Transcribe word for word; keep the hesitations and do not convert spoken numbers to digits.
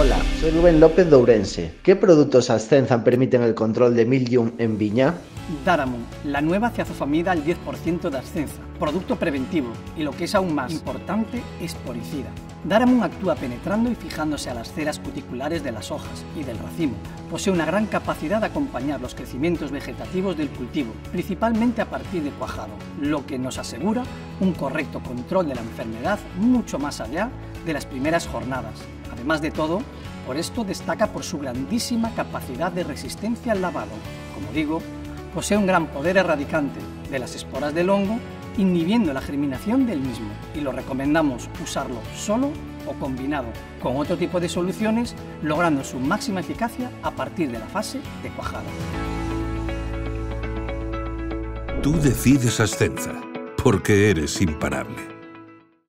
Hola, soy Rubén López de Ourense. ¿Qué productos Ascenza permiten el control de mildium en viña? Daramun, la nueva ciazofamida al diez por ciento de Ascenza, producto preventivo y, lo que es aún más importante, esporicida. Daramun actúa penetrando y fijándose a las ceras cuticulares de las hojas y del racimo. Posee una gran capacidad de acompañar los crecimientos vegetativos del cultivo, principalmente a partir de cuajado, lo que nos asegura un correcto control de la enfermedad mucho más allá de las primeras jornadas. Además de todo, por esto destaca por su grandísima capacidad de resistencia al lavado. Como digo, posee un gran poder erradicante de las esporas del hongo, inhibiendo la germinación del mismo, y lo recomendamos usarlo solo o combinado con otro tipo de soluciones, logrando su máxima eficacia a partir de la fase de cuajado. Tú decides Ascenza, porque eres imparable.